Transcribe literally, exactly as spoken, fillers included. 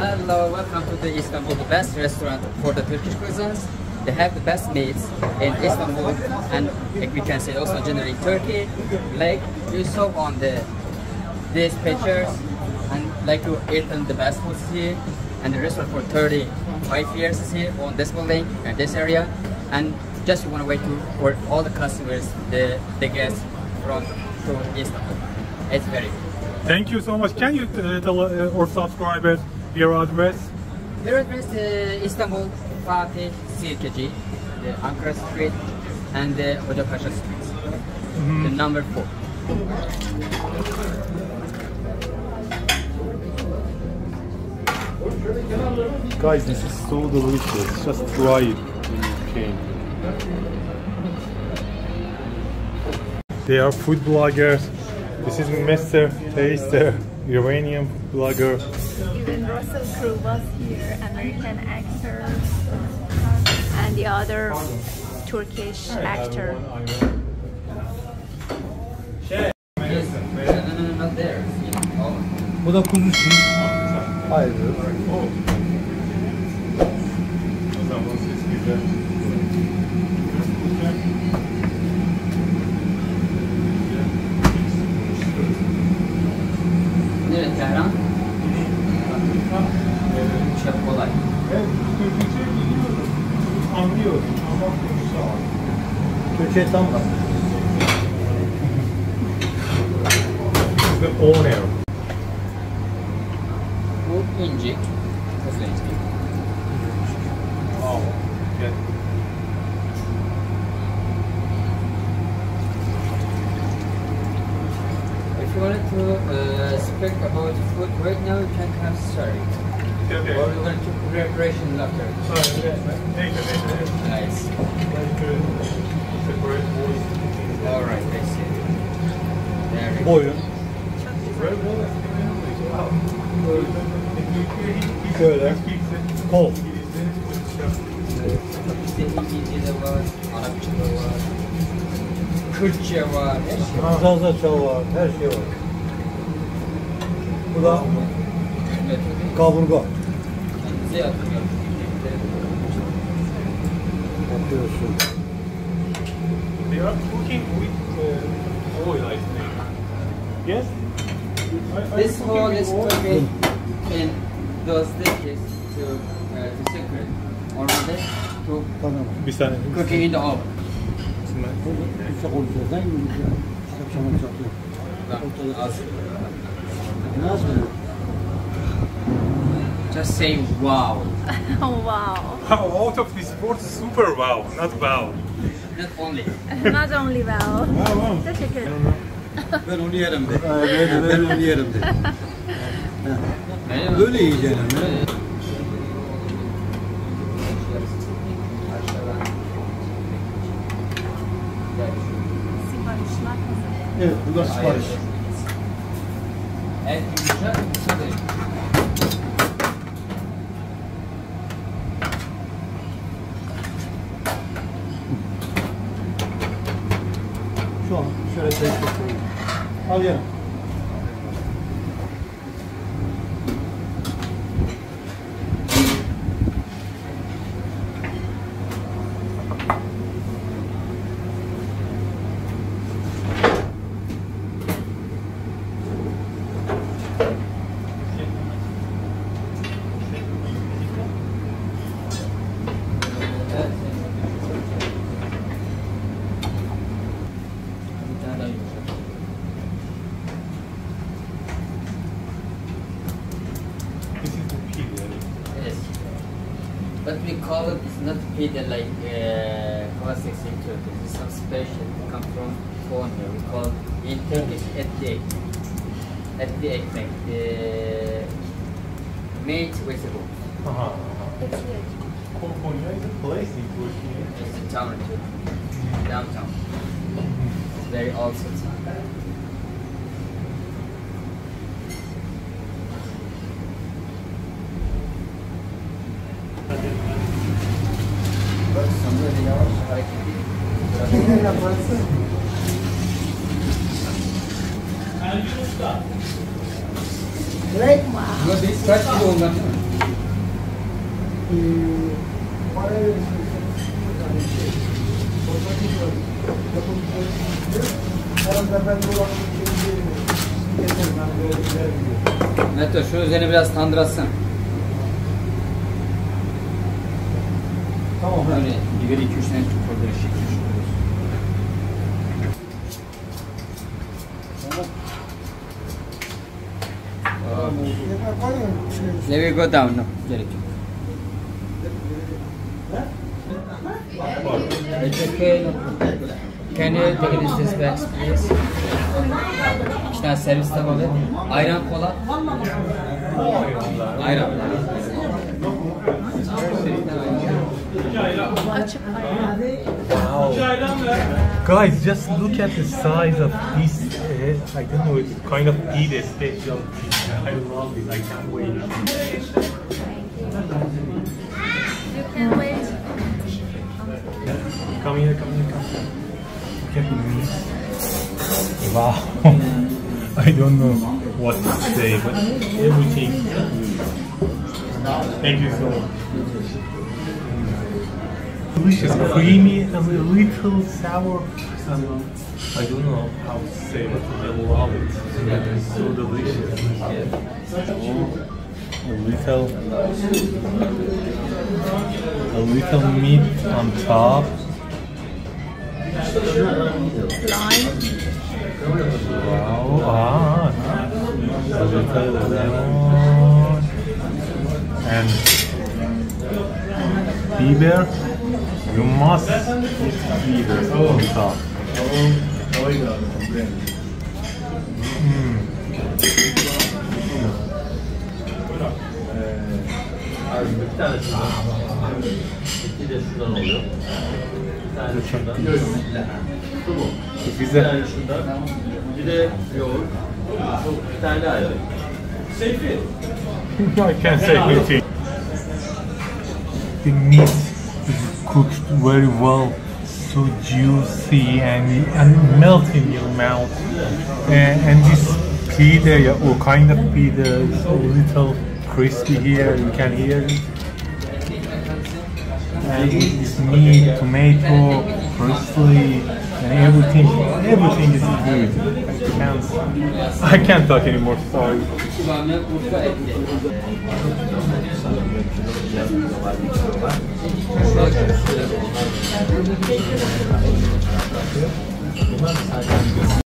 Hello, welcome to the Istanbul, the best restaurant for the Turkish cuisines. They have the best meats in Istanbul and we can say also generally Turkey. Like you saw on the these pictures, and like to eat on the best foods here, and the restaurant for thirty-five years is here on this building and this area, and just one way to for all the customers, the the guests from to Istanbul. It's very good. Thank you so much. Can you uh, tell uh, our subscribers your address? Your address is uh, Istanbul, Fatih, Sirkeci, the Ankara Street, and the Odofasha Street, mm-hmm. the number four. Guys, this is so delicious. Just try it when you came. They are food bloggers. This is Mister Taster, Iranian blogger. Even Russell Crowe was here, American actor, and the other Turkish actor. Bu da kuzu için ayrı. O zaman ses güzel. Nerede Tehran? Çok kolay. Evet, Türkçe biliyorum. Anlıyorum ama Türkçe tam da. The owner. Bu incik. Nasıl incik? Wow. Gel. If you wanted to uh, speak about food right now, you can have sorry. Okay. Or you want to preparation after. Sorry. Yes. Thank you. Thank you. Nice. Thank you. It's a great voice. All right. I see. There we go. Boy. Böyle kol. İşte İngilizce de var, Arapça da var, Kürtçe var, Zazaça var, her şey var. Bu da kaburga. Kendinize yapıyor. Yapıyorsun. They are cooking with oil, I think. Yes? This whole is cooking in those dishes to uh, to secret or this to cooking in the oven. Just say wow. Wow. How out of this word super wow, not wow. Not only. Not only wow. Wow, wow. The chicken. Ben onu yerim de. Ben, ben onu yerim de. Böyle yiyeceğim. Siparişler hazır. Evet, bunlar sipariş. En güzel sipariş. Şu an şöyle tepki. Al yerim. What we call it is not pide like classic uh, in Turkey. It's some special come from corner. We call it in Turkish etli. Etli ekmek, the meat vegetable. Uh huh. Konya is a place in Turkey. It's a town in Turkey, downtown. It's very old city. Wow. Meto şunun üzerine biraz tandıratsın. Tamam. Öyle biberi iki üç tane koydurur, şekil şurada. Let me go down now. Get it. It's okay. Can you take this dispatch, please? İki tane servis tabağı. Ayran kola. Ayran. Wow. Guys, just look at the size of this. I don't know, it's kind of deep estate. I love it. I can't wait. You can't wait. Come here, come here, come here. Look at this. Wow. I don't know what to say, but everything. Thank you so much. Delicious, creamy, and a little sour. I don't know how to say it, but I love it. It's so delicious. A little, a little meat on top. Wow! Ah, a little lemon and biber. You must put biber on top. Güzel. Bir de yoğurt. Bir tane daha yoğurt. Seyfi. I can't say anything. The meat is cooked very well. So juicy and, and melt in your mouth, and, and this pita or kind of pita is a little crispy here, you can hear it, and it's meat, tomato, parsley, and everything, everything is good. I can't, I can't talk anymore, sorry. Thank you.